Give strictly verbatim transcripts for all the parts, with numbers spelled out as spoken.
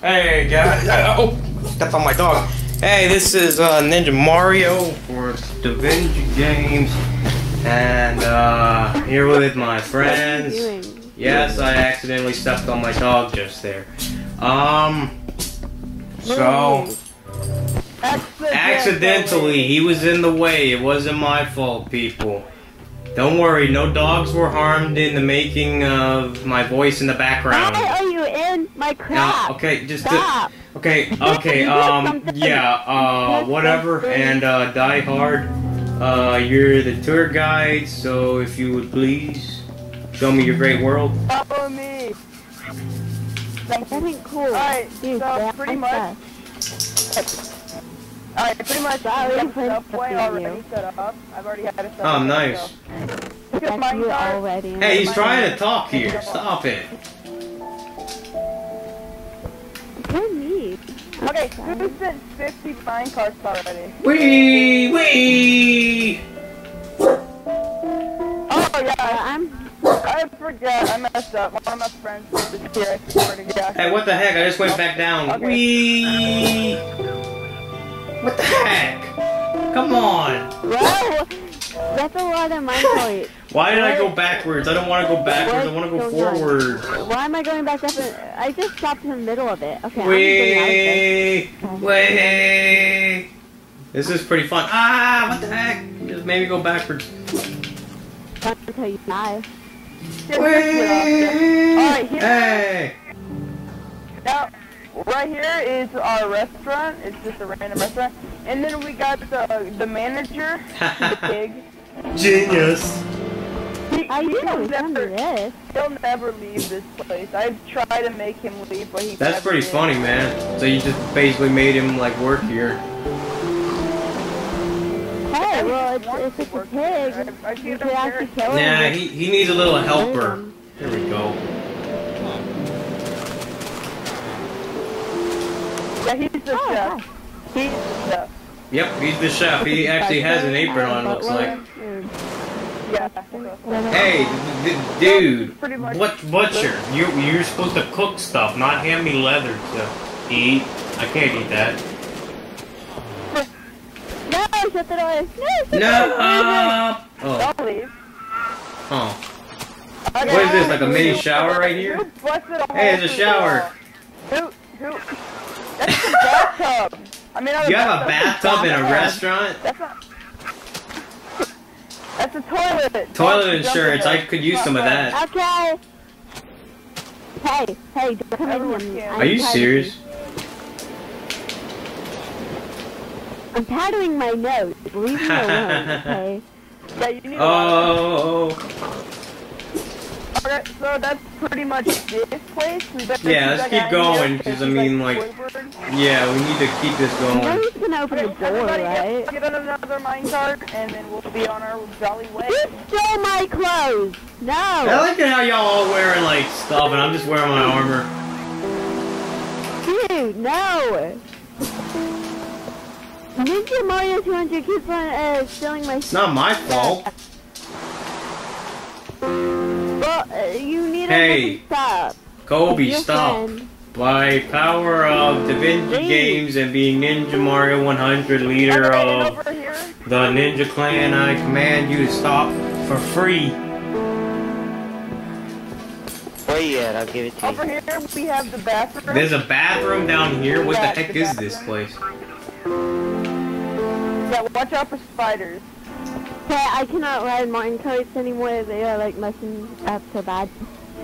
Hey guys, oh, that's on my dog. Hey, this is uh, Ninja Mario for DaVinci Games, and uh, here with my friends. Yes, I accidentally stepped on my dog just there. Um, so accidentally, he was in the way. It wasn't my fault, people. Don't worry, no dogs were harmed in the making of my voice in the background. Why are you in my crap? No, okay, just to, okay, okay, um, yeah, uh, whatever, and uh, Die Hard, uh, you're the tour guide, so if you would please show me your great world. Follow me. Like, that ain't cool. All right, so pretty much. Alright, pretty much I have Subway already set up. I've already had a Subway. Oh, nice. So. Already. Hey, he's trying to talk here. Stop it. Who me? Okay, who sent fifty minecarts already? Wee! Wee! Oh, yeah. I'm... I forget. I messed up. One of my friends was here. I swear to God. Hey, what the heck? I just went back down. Okay. Wee! What the heck? Come on! Wow, that's a lot of my point. Why did I go backwards? I don't want to go backwards. I want to go forward. Why am I going back up? I just stopped in the middle of it. Okay. Wait, wait. This is pretty fun. Ah, what the heck? Just made me go backwards. That's until you die. Wait. Hey. No. Right here is our restaurant. It's just a random restaurant. And then we got the the manager, the pig. Genius. He, I he'll, never, this. he'll never leave this place. I've tried to make him leave, but he. That's pretty leave. funny, man. So you just basically made him like work here. Hey, well, it's, it's, it's a pig. I, I you could have to kill him. Nah, he he needs a little helper. There we go. Yeah, he's the oh, chef. Wow. He's the chef. Yep, he's the chef. He actually has an apron on, looks like. Yeah. Hey, dude. What butcher? You you're supposed to cook stuff, not hand me leather to eat. I can't eat that. No, shut it away. No. No. Uh, oh. Don't leave. Oh. What is this? Like a mini shower right here? Hey, it's a shower. Who who? That's a bathtub. I mean, I you have a bathtub in a restaurant? That's not. That's a toilet. Toilet insurance. I could use some of that. Okay. Hey, hey, don't come in here. Are you serious? I'm powdering my nose. Leave me alone, okay? Yeah, you need oh. Okay, so that's pretty much this place. We yeah, let's keep going, because I mean, like, yeah, we need to keep this going. No, he's gonna open okay, the door, right? Get, get another minecart, and then we'll be on our jolly way. You stole my clothes! No! I like how y'all all wearing, like, stuff, and I'm just wearing my armor. Dude, no! Ninja Mario two hundred keeps on, uh, stealing my stuff. It's not my fault. Well, you need hey, to stop. Kobe, Your stop. Friend. By power of DaVinci Games and being Ninja Mario one hundred leader of the Ninja Clan, I command you to stop for free. Where you at? I'll give it to you. Over here we have the bathroom. There's a bathroom down here? What yeah, the heck the is this place? Yeah, watch out for spiders. Okay, I cannot ride minecarts anymore. They are like messing up so bad. Oh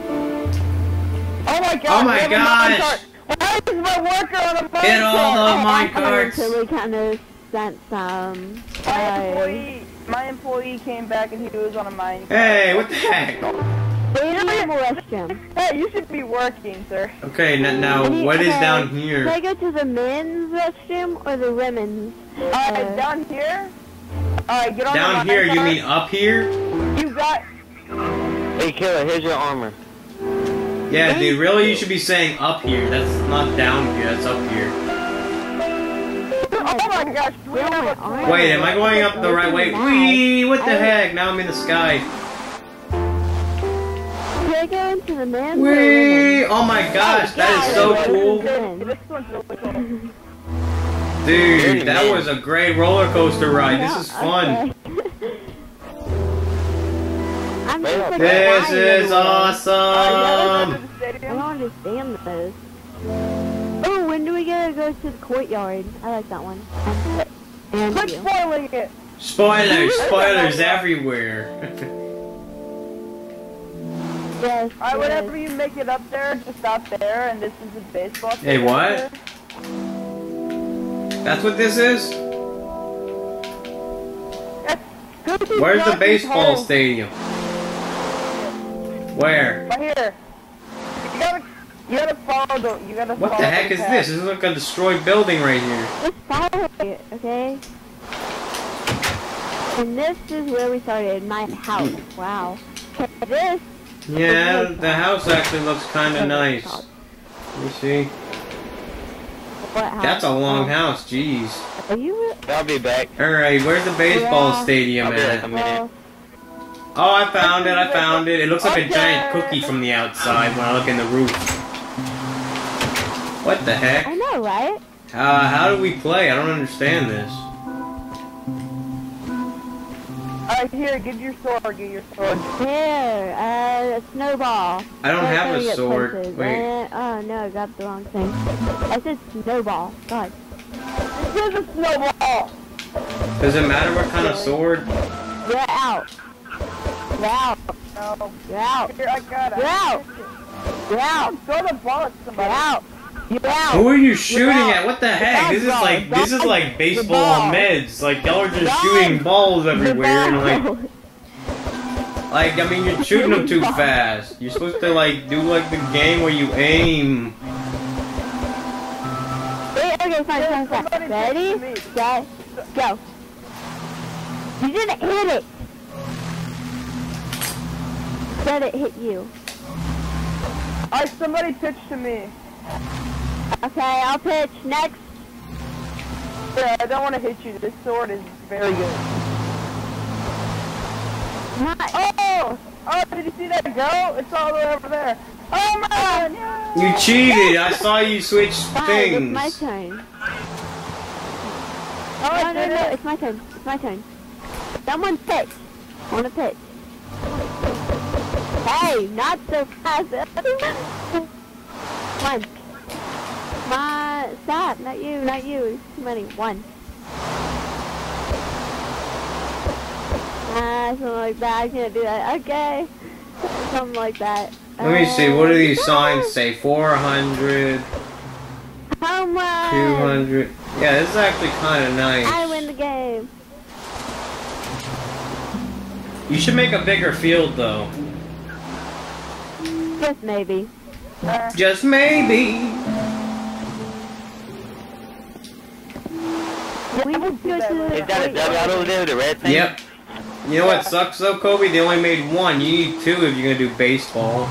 my god! Oh my gosh! Why is my worker on a minecart? Get all the minecarts! I really kind of sent some. My employee, my employee came back and he was on a minecart. Hey, what the heck? They don't have a restroom. Hey, you should be working, sir. Okay, now, now what is down here? Should I go to the men's restroom or the women's? Alright, down here. Alright, get on down here, you mean up here? You got. Hey, killer, here's your armor. Yeah, dude, really, you should be saying up here. That's not down here, that's up here. Oh my gosh, where am I? Wait, am I going up the right way? Wee, what the heck? Now I'm in the sky. I go into the man? Wee! Oh my gosh, that is so cool. Dude, that was a great roller coaster ride. This is fun. This is awesome. I don't understand those. Oh, when do we get to go to the courtyard? I like that one. And quit spoiling it. Spoilers, spoilers everywhere. Yes. All right, whenever you make it up there, just stop there, and this is a baseball. Hey, what? That's what this is? Where's the baseball stadium? Where? Right here. You gotta, you gotta follow the. You gotta. What the heck is this? This is like a destroyed building right here. Let's follow it, okay? And this is where we started. My house. Wow. This. Yeah, the house actually looks kind of nice. Let me see. What house? That's a long house. Jeez. Are you? I'll be back. All right. Where's the baseball yeah. stadium at? Well, oh, I found it, I found it. It looks like okay. a giant cookie from the outside when I look in the roof. What the heck? I know, right? Uh, how do we play? I don't understand this. Alright, here, give your sword, give your sword. Here, uh, a snowball. I don't Where have a sword. Places? Wait. Uh, oh, no, I got the wrong thing. I said snowball. God. This is a snowball! Does it matter what kind of sword? Get out. Get out! No. Get out! Here, I got it. Get out! Get out! Throw the ball at somebody. Get out! Get out! Who are you shooting at? What the heck? This is like this is like baseball on meds. Like y'all are just shooting balls everywhere and like like I mean you're shooting them too fast. You're supposed to like do like the game where you aim. Wait, okay, fine, fine, fine. Ready? Set, go. You didn't hit it. Let it hit you. Alright, somebody pitch to me. Okay, I'll pitch. Next. Yeah, I don't want to hit you. This sword is very good. Nice. Oh! Oh, did you see that go? It's all the way over there. Oh my god! No. You cheated! I saw you switch Fine, things. It's my turn. Oh, no, no, no, it's my turn. It's my turn. Someone pitch. I want to pitch. Hey, not so fast. Come on. My, stop, not you, not you. Too many. One. Ah, something like that. I can't do that. Okay. Something like that. Let uh, me see. What do these signs say? four hundred. How much? two hundred. Yeah, this is actually kind of nice. I win the game. You should make a bigger field, though. Just maybe. Uh, Just maybe. We would go to the. Is that a dugout over there, the red thing? Yep. You know what sucks though, Kobe? They only made one. You need two if you're gonna do baseball.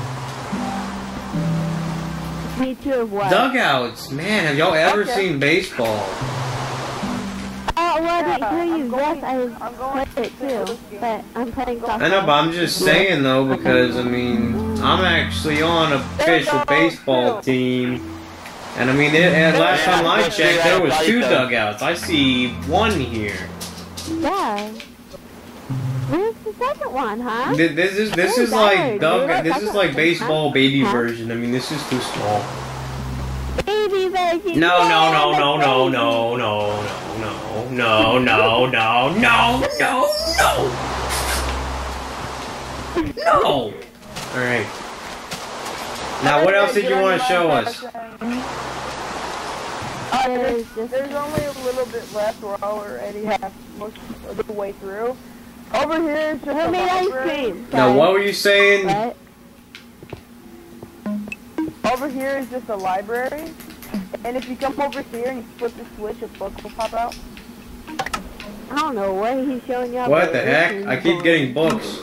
Need two of what? Dugouts, man. Have y'all ever okay. seen baseball? Oh, well, I didn't hear you. Yes, I played it too, but I'm playing soccer. I know, but I'm just saying though, because I mean, I'm actually on a official baseball team, and I mean, it, and last time I checked, there was two dugouts. I see one here. Yeah. Where's the second one, huh? This, this is this is like dugout. This is like baseball baby version. I mean, this is too small. Baby version. No, no, no, no, no, no, no, no. No, no, no, no, no, no, no! No! Alright. Now, what else did you want to show us? Uh, there's, there's only a little bit left. We're already half most of the way through. Over here, so who made ice cream? Now, what were you saying? What? Over here is just a library. And if you come over here and you flip the switch, a book will pop out. I don't know what he's showing you. What the heck? I keep getting books.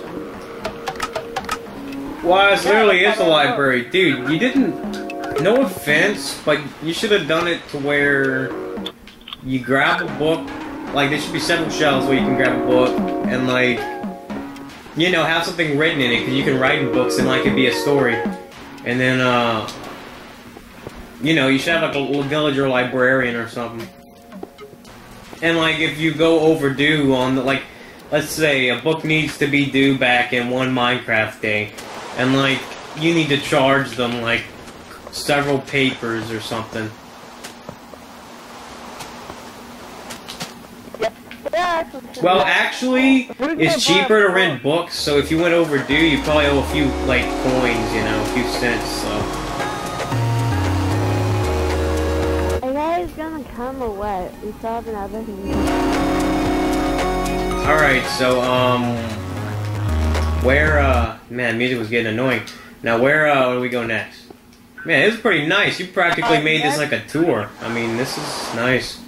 Why, it's literally is a library. Dude, you didn't... No offense, but you should have done it to where you grab a book. Like, there should be several shelves where you can grab a book. And, like, you know, have something written in it, because you can write in books and like it be a story. And then, uh, you know, you should have like a little villager librarian or something. And like if you go overdue on the, like, let's say a book needs to be due back in one Minecraft day, and like you need to charge them like several papers or something. Well, actually, it's cheaper to rent books, so if you went overdue, you probably owe a few, like, coins, you know, a few cents, so. Are you guys gonna come or what? We still have another thing. Alright, so, um, where, uh, man, music was getting annoying. Now, where, uh, where do we go next? Man, it was pretty nice. You practically made this like a tour. I mean, this is nice.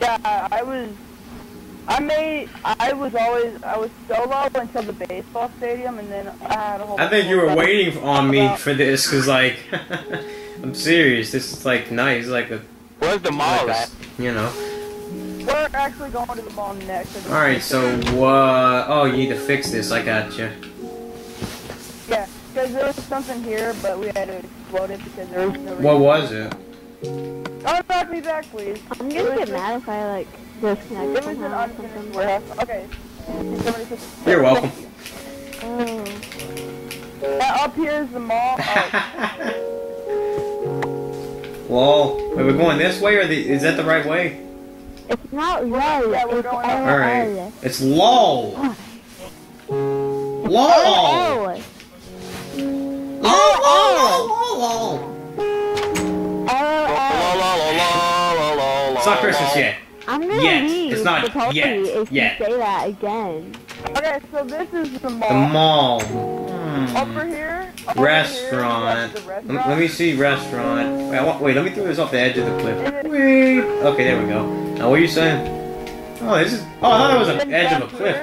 Yeah, I was... I made, I was always, I was solo until the baseball stadium, and then I had a whole... I think you were waiting on me for this, because, like, I'm serious, this is, like, nice, like a... Where's the mall like at? A, you know. We're actually going to the mall next. Alright, so, uh, oh, you need to fix this, I gotcha. Yeah, because there was something here, but we had to explode it, because there was no... What was it? Oh, back me back, please. I'm gonna get mad if I, like... Okay. You're welcome. Oh. Yeah, up here is the mall. Oh. Lol. Are we going this way, or the, is that the right way? It's not right. Yeah, we're going up. All right. It's lol. Lol. Lol. Lol. Lol. Lol. It's not Christmas yet. I'm gonna yes. leave it's not the yet. If yet. You say that again. Okay, so this is the mall. The mall. Hmm. Over here. Over restaurant. Here, restaurant. Let, let me see restaurant. Wait, I want, wait, let me throw this off the edge of the cliff. Wait. Okay, there we go. Now, what are you saying? Oh, this is. Oh, I thought it was an edge of a cliff.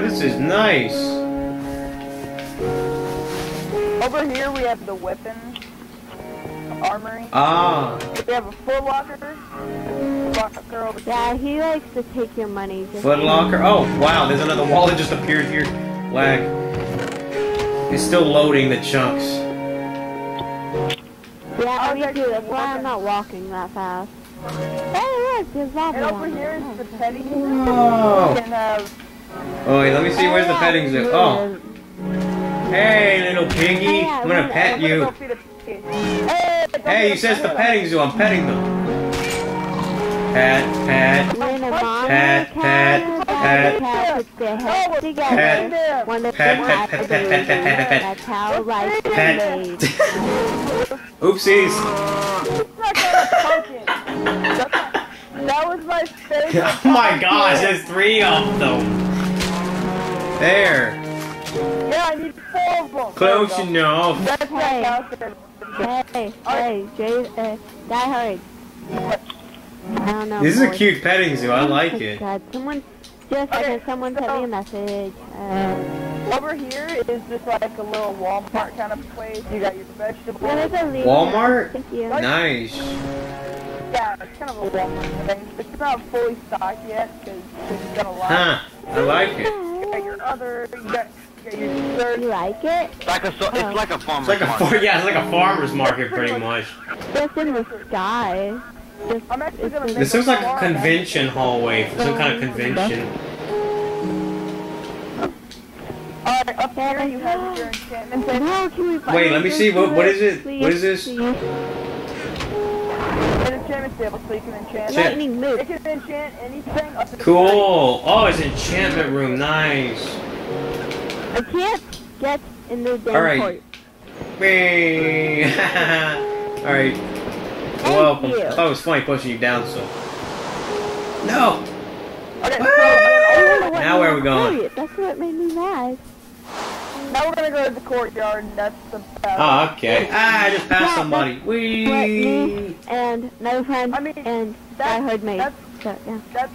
This is nice. Over here we have the weapon armory. Ah. We have a Foot Locker. Yeah, he likes to take your money. Foot Locker. Oh, wow, there's another wall that just appeared here. Lag. It's still loading the chunks. Yeah, me too. That's why I'm not walking that fast. Oh, look, there's lava. And over here is the petting zoo. Oh. Oh, wait, let me see. Where's the petting zoo? Oh. Hey, little piggy. I'm gonna pet you. Hey, he says the petting zoo. I'm petting them. Pat, pat, pat, pat, pat, pat, pat, pat, pat, pat, pat, oopsies. That was my favorite. Oh my gosh, there's three of them. There. Yeah, I need four of them. Close enough. Hey, hey, hey, Jay, uh, die hard. I don't know. This is a cute petting zoo. I like it. God. Someone just okay, someone sent so, me a message. Uh, over here is just like a little Walmart kind of place. You got your vegetables. Walmart? Thank you. Nice. Yeah, it's kind of a Walmart thing. It's not fully stocked yet because it's got a lot. Huh? I like it. You got your other. You got, you got your dessert. You like it? It's like a. So, it's oh. like a farmer's it's like market. A far, yeah, it's like a farmer's market, pretty much. It's in the sky. This, I'm actually gonna make this looks like a convention hallway for some kind of convention. Alright, up there you have your enchantment table. Wait, let me see. What, what is it? What is this? An enchantment table so you can enchant. It can enchant anything up to the cool. Oh, it's an enchantment room. Nice. I can't get in the damn Alright. Alright. Welcome. I thought it was funny pushing you down, so. No! Okay, so now where are we going? That's what made me mad. Now we're gonna go to the courtyard, and that's the path. Oh, okay. Ah, I just passed yeah, somebody. Wee! Me and another friend, I mean, and I heard me. That's, so, yeah. that's,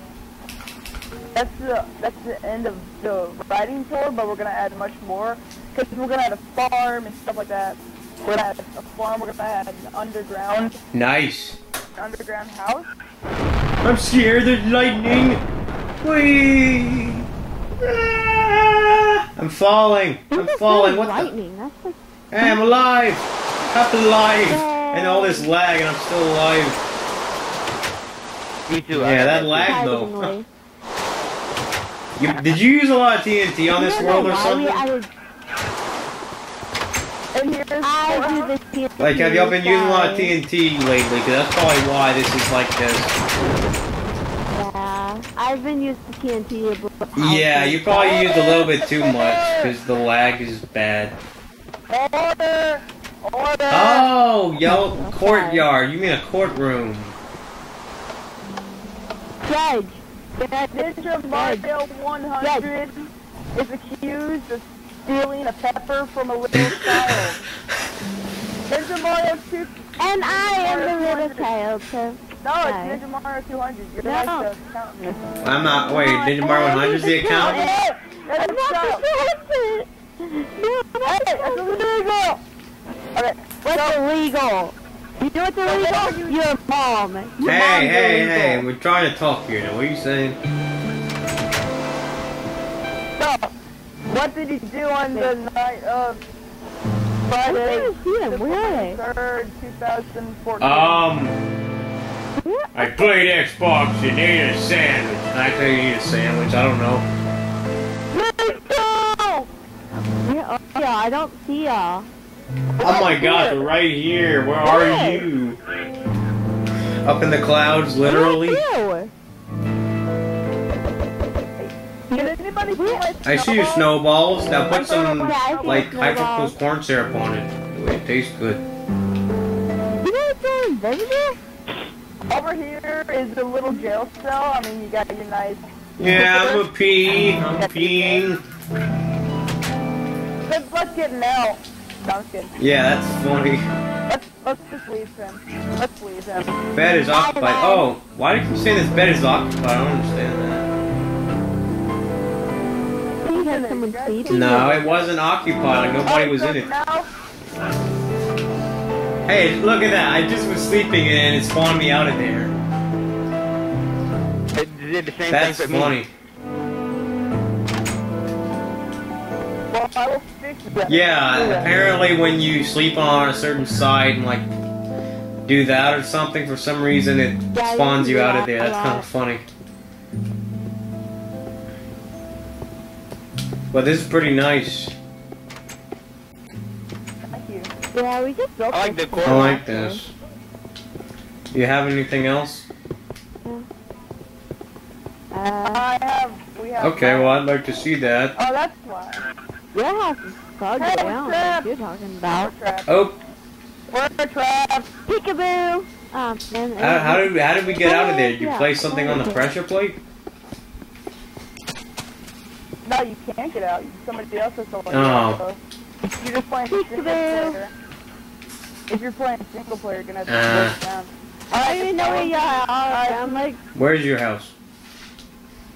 that's, the, that's the end of the riding tour, but we're gonna add much more. Because we're gonna add a farm and stuff like that. We're gonna have a farm, we're gonna have an underground... Nice. An underground house. I'm scared, there's lightning! Whee! Ah! I'm falling. I'm falling. What the? Hey, I'm alive. I'm alive. And all this lag, and I'm still alive. Me too. Yeah, that lag though. You, did you use a lot of T N T on this world or something? Like, have y'all been using a lot of T N T lately? Because that's probably why this is like this. Yeah, I've been using T N T. Yeah, you probably used a little bit too much because the lag is bad. Order! Order! Oh, yo, courtyard. You mean a courtroom? Judge. That Ninja Mario one hundred is accused of stealing a pepper from a little child. Ninja Mario two hundred. And I am the little child, so. No, it's Ninja Mario two hundred. You're like the accountant. I'm not. Wait, Ninja Mario one hundred is the accountant? That's not No, that's illegal. Okay, what's illegal? You know what's illegal? Your mom. Your hey, mom's hey, illegal. hey, we're trying to talk here now. What are you saying? So, what did he do on the night of Friday, September third, two thousand fourteen? Um, I played Xbox and ate a sandwich. I think I ate a sandwich. I don't know. Yeah, I don't see y'all. Oh my god, they're right here. Where are you? Up in the clouds, literally. I see your snowballs. Now put some, like, high-fructose corn syrup on it. It tastes good. Over here is the little jail cell. I mean, you got your nice... Yeah, I'm a pee. I'm a peeing. Good luck getting out. Yeah, that's funny. Let's, let's just leave him. Let's leave him. Bed is occupied. Oh, why did you say this bed is occupied? I don't understand that. No, it wasn't occupied. Like, nobody was in it. Hey, look at that. I just was sleeping and it spawned me out of there. It did the same thing. That's funny. Well, I will fix that. Yeah, apparently when you sleep on a certain side and like do that or something, for some reason it spawns you out of there. That's kind of funny. But this is pretty nice. Thank you. Yeah, we just I like the I like this. Do you have anything else? I have. We have. Okay, well I'd like to see that. Oh, that's why. Your house is fogged around, like you're talking about. Oh! We're trapped! Peekaboo! Um, and, and how, how, did, how did we get out of there? Did you yeah. place something on the pressure plate? No, you can't get out. Somebody else has to let you out. Oh. You're just playing single player. If you're playing single player, you're gonna have to uh. break down. I don't even know where you are. Alright, I'm like... Where's your house?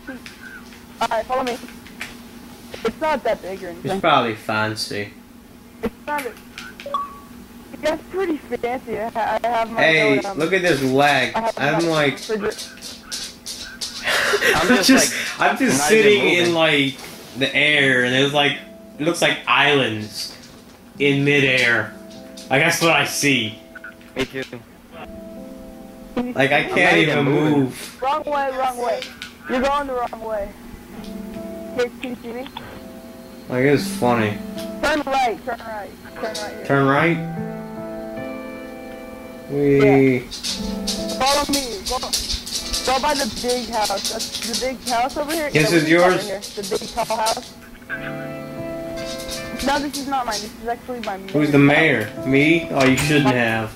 Alright, follow me. It's not that big or anything. It's probably fancy. It's not a... That's pretty fancy. I have my Hey, own, um, look at this lag. I'm like... I'm just, just like, I'm just sitting in like the air and there's like... It looks like islands in midair. Like that's what I see. Me too. Like I can't even move. Wrong way, wrong way. You're going the wrong way. Can you see me? Like, it's funny. Turn right, turn right, turn right. Here. Turn right? We. Yeah. Follow me. Go, go by the big house. That's the big house over here. This no, is yours? Here. The big tall house. No, this is not mine. This is actually my mayor. Who's the mayor? Me? Oh, you shouldn't have.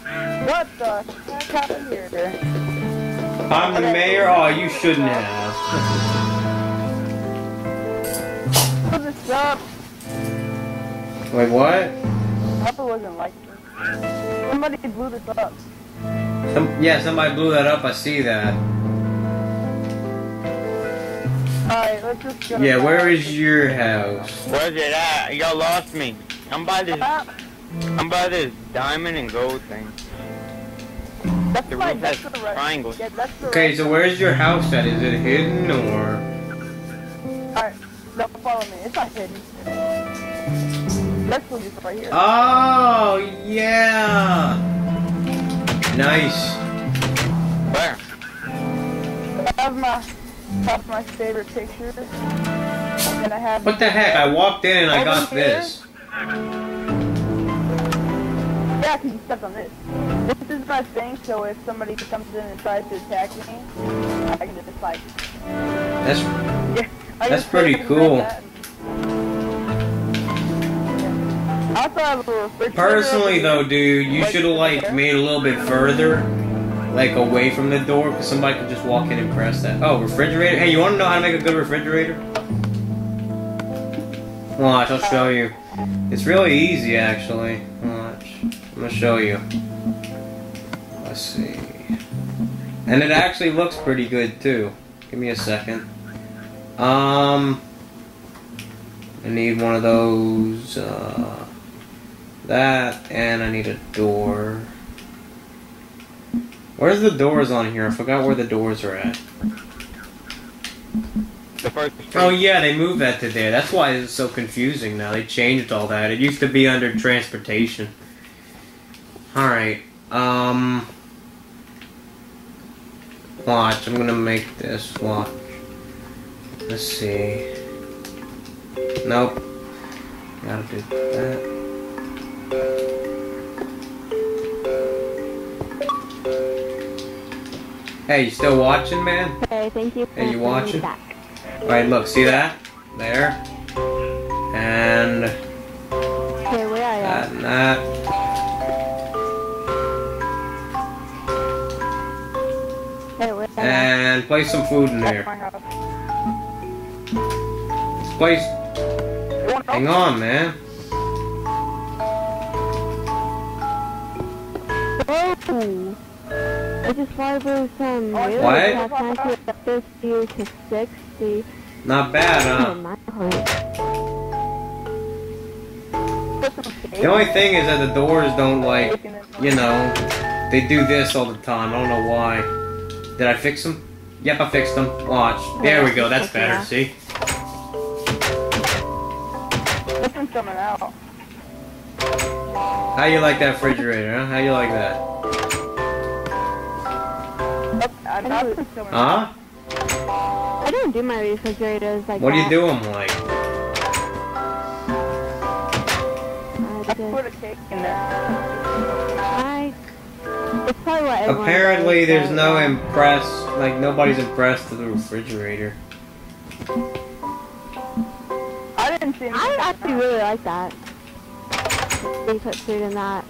What the heck happened here? I'm the okay. mayor? Oh, you shouldn't have. Stop. Wait, what? Papa wasn't like this. Somebody blew this up. Some, yeah, somebody blew that up. I see that. Alright, let's just go. Yeah, where is your house? Where's it at? Y'all lost me. I'm by this. I'm by this diamond and gold thing. That's the roof has triangles. Yeah, okay, so where's your house at? Is it hidden or? Alright. No, follow me. It's not hidden. Let's leave it right here. Oh, yeah. Nice. Where? That's my, that's my favorite picture. And I have what the heck? I walked in and I got this. Yeah, I can step on this. This is my thing, so if somebody comes in and tries to attack me, I can just fight. That's... Yeah. That's pretty cool. That. Yeah. Personally though, dude, you should have like made a little bit further, like away from the door, because somebody could just walk in and press that. Oh, refrigerator? Hey, you want to know how to make a good refrigerator? Watch, I'll show you. It's really easy, actually. Watch, I'm gonna show you. Let's see. And it actually looks pretty good too. Give me a second. Um, I need one of those, uh, that, and I need a door. Where's the doors on here? I forgot where the doors are at. The first oh yeah, they moved that to there. That's why it's so confusing now. They changed all that. It used to be under transportation. Alright, um, watch, I'm gonna make this watch. Let's see. Nope. Gotta do that. Hey, you still watching, man? Hey, thank you. Hey, you watching? Alright, look, see that? There. And. Okay, where are you? That and that. Hey, where are you? And place some food in there. Place. Hang on, man. Oh, I just fiber some really what? fifty to sixty. Not bad, huh? The only thing is that the doors don't like, you know, they do this all the time. I don't know why. Did I fix them? Yep, I fixed them. Watch. There we go. That's better. See. Coming out. How you like that refrigerator, huh? How you like that? Huh? I don't do my refrigerators like that. What do you do them like? I put a cake in there. I... It's probably what everyone apparently there's no impress, like nobody's impressed with the refrigerator. I actually really like that. They put food in that.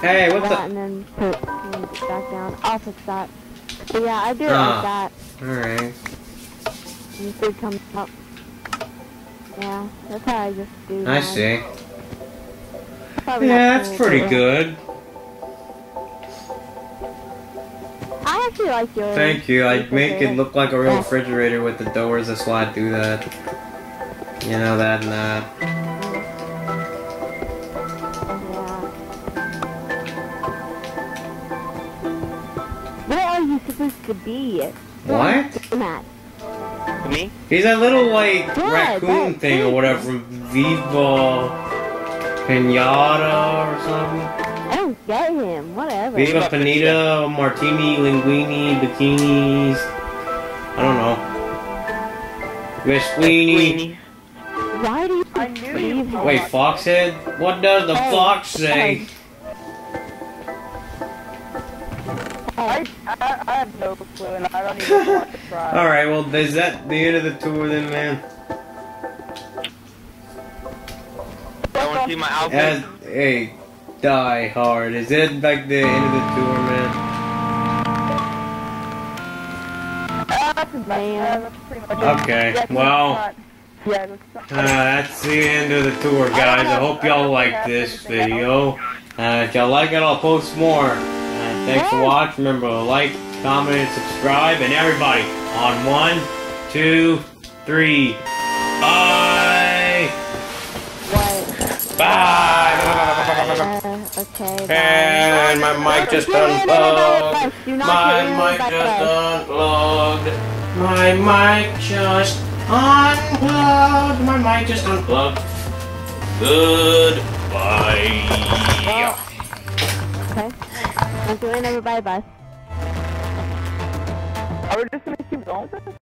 Hey, what the? And then put it back down. I'll fix that. But yeah, I do it like that. Alright. And food comes up. Yeah, that's how I just do that. I see. Yeah, that's pretty good. I actually like yours. Thank you. I make it look like a real refrigerator with the doors. That's why I do that. You know, that and that. Yeah. Where are you supposed to be? What? What? Me? He's a little, like, yeah, raccoon thing or whatever from Viva Piñata or something. I don't get him, whatever. Viva Piñata, martini, linguini, bikinis. I don't know. Vesquini. Why do you I knew leave him? Wait, foxhead? What does the hey, fox say? Hey. I, I, I have no clue and I don't even want to try. Alright, well, is that the end of the tour then, man? I want to see my outfit. As, hey. Die hard. Is it like the end of the tour, man? Okay, well, uh, that's the end of the tour, guys. I hope y'all like this video. Uh, if y'all like it, I'll post more. Uh, thanks for watching. Remember to like, comment, and subscribe. And everybody, on one, two, three, bye! Bye! Bye! Uh, Okay, bye. And my mic just unplugged. My mic just unplugged. My mic just unplugged. My mic just unplugged. Goodbye. Okay. I'm doing another bye-bye. Are we just gonna keep going?